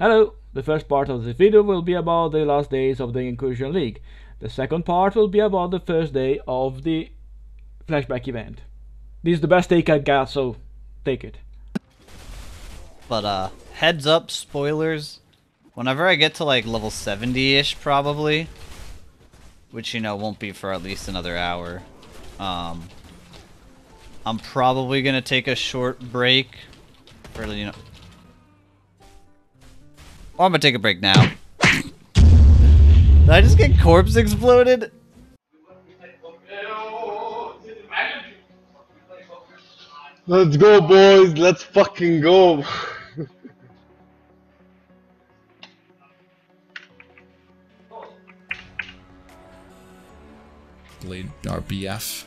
Hello! The first part of this video will be about the last days of the Incursion League. The second part will be about the first day of the Flashback event. This is the best take I got, so take it. But heads up, spoilers. Whenever I get to like level 70-ish probably, which you know won't be for at least another hour, I'm probably gonna take a short break, or you know, or I'm gonna take a break now. Did I just get corpse exploded? Let's go, boys. Let's fucking go. Blade RBF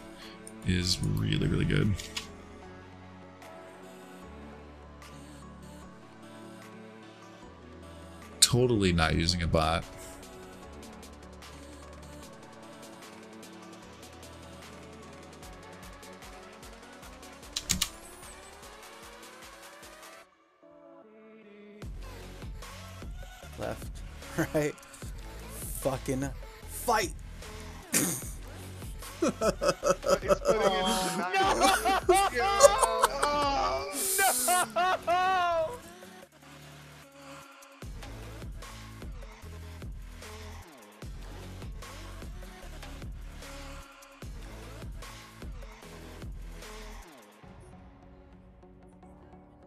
is really, really good. Totally not using a bot. Left, right, fucking fight. No!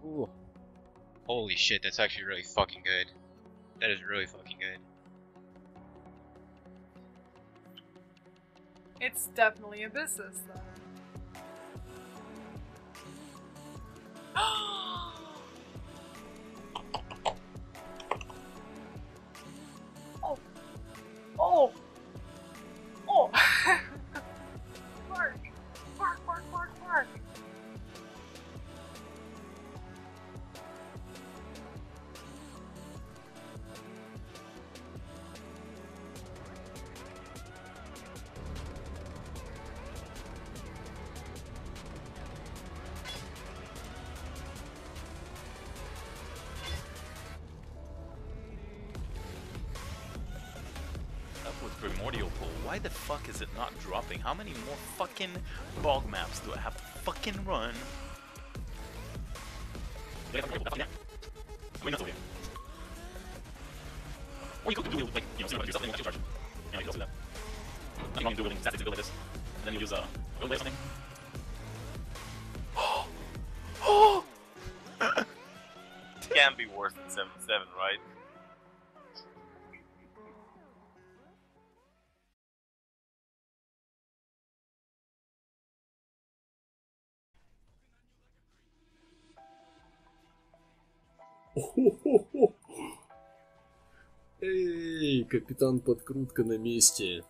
Ooh. Holy shit, that's actually really fucking good. That is really fucking good. It's definitely a business, though. Oh! Oh! Oh! Bark! Bark, bark, bark, bark! With primordial pool, why the fuck is it not dropping? How many more fucking bog maps do I have to fucking run? Or you could do like, you know, something yourself, then you charge. You know, you can also do that. Nothing wrong doing statics build like this. And then you use a build or something. Oh! Can be worse than 7-7, right? Эй, Капитан Подкрутка на месте.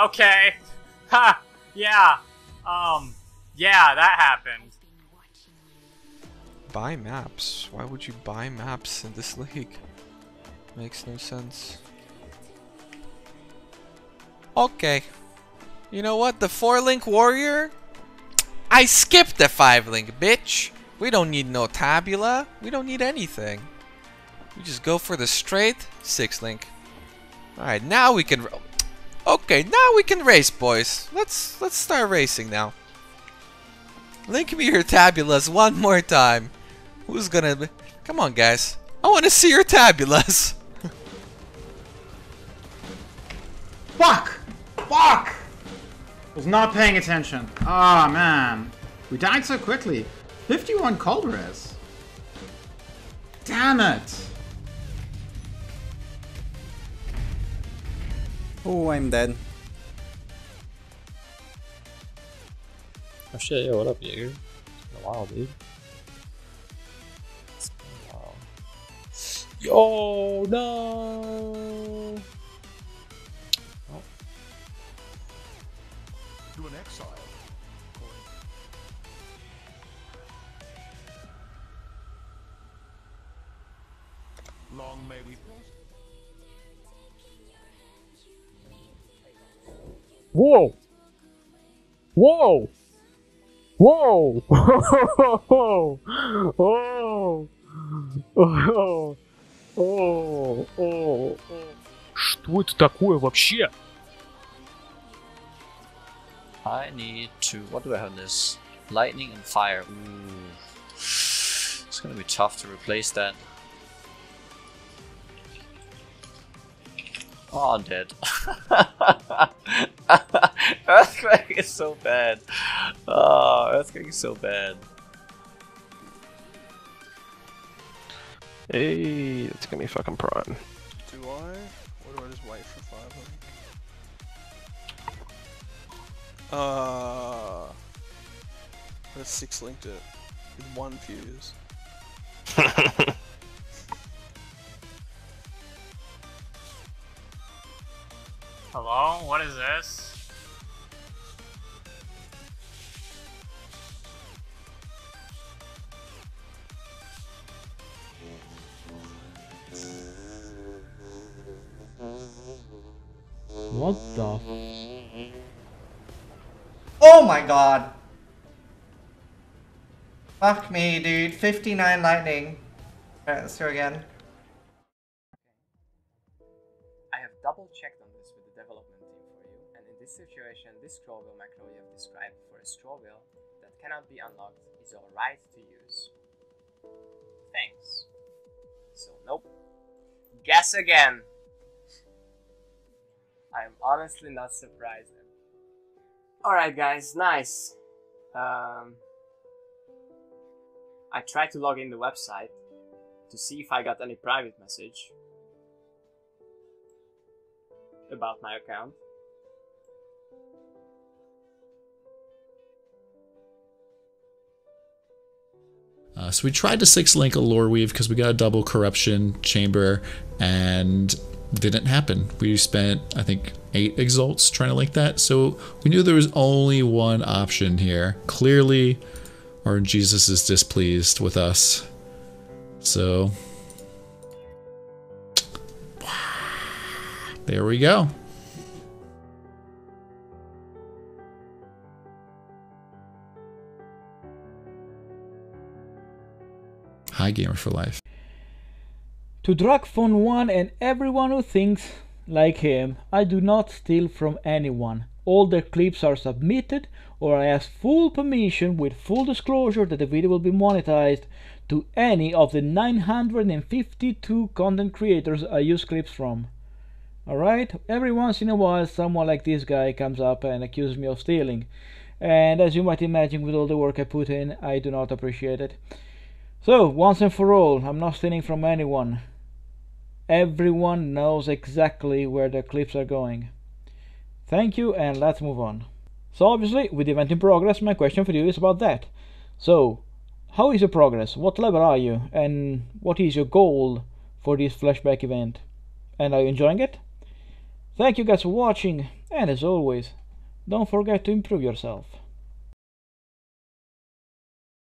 Okay. Ha! Yeah. Yeah, that happened. Buy maps? Why would you buy maps in this league? Makes no sense. Okay. You know what? The 4-link warrior? I skipped the 5-link, bitch! We don't need no tabula. We don't need anything. We just go for the straight 6-link. Alright, now we can... Okay, now we can race, boys. Let's start racing now. Link me your tabulas one more time. Who's gonna be? Come on, guys. I want to see your tabulas. Fuck! Fuck! Was not paying attention. Ah, man, we died so quickly. 51 cold res. Damn it! Oh, I'm dead. Oh shit, yo, what up, Jager? It's been a while, dude. Oh no! Oh. Do an exile. Long may we. Whoa! Whoa! Whoa! Oh! Oh! Oh! О, о, о. Что это такое вообще? I need to. What do I have in this? Lightning and fire. Ooh. It's gonna be tough to replace that. Oh, I'm dead. Earthquake is so bad. Oh, Earthquake is so bad. Hey, it's gonna be fucking prime. Do I? Or do I just wait for 5 link? I 6 linked it with 1 fuse. Hello? What is this? What the? Oh my god! Fuck me, dude. 59 lightning. Alright, let's go again. I have double checked on this with the development team for you, and in this situation, this scroll wheel macro you have described for a scroll wheel that cannot be unlocked is alright to use. Thanks. So, nope. Guess again! I'm honestly not surprised. Alright guys, nice. I tried to log in the website to see if I got any private message about my account. So we tried to 6-link a lore weave because we got a double corruption chamber and didn't happen. We spent, I think, 8 exalts trying to link that, so we knew there was only one option here. Clearly, our Jesus is displeased with us. So, there we go. Hi, Gamer for Life. To DragFone1 and everyone who thinks like him, I do not steal from anyone. All the clips are submitted or I ask full permission with full disclosure that the video will be monetized to any of the 952 content creators I use clips from. Alright, every once in a while someone like this guy comes up and accuses me of stealing. And as you might imagine, with all the work I put in, I do not appreciate it. So, once and for all, I'm not stealing from anyone. Everyone knows exactly where their clips are going. Thank you, and let's move on. So obviously, with the event in progress, my question for you is about that. So, how is your progress? What level are you? And what is your goal for this flashback event? And are you enjoying it? Thank you guys for watching, and as always, don't forget to improve yourself.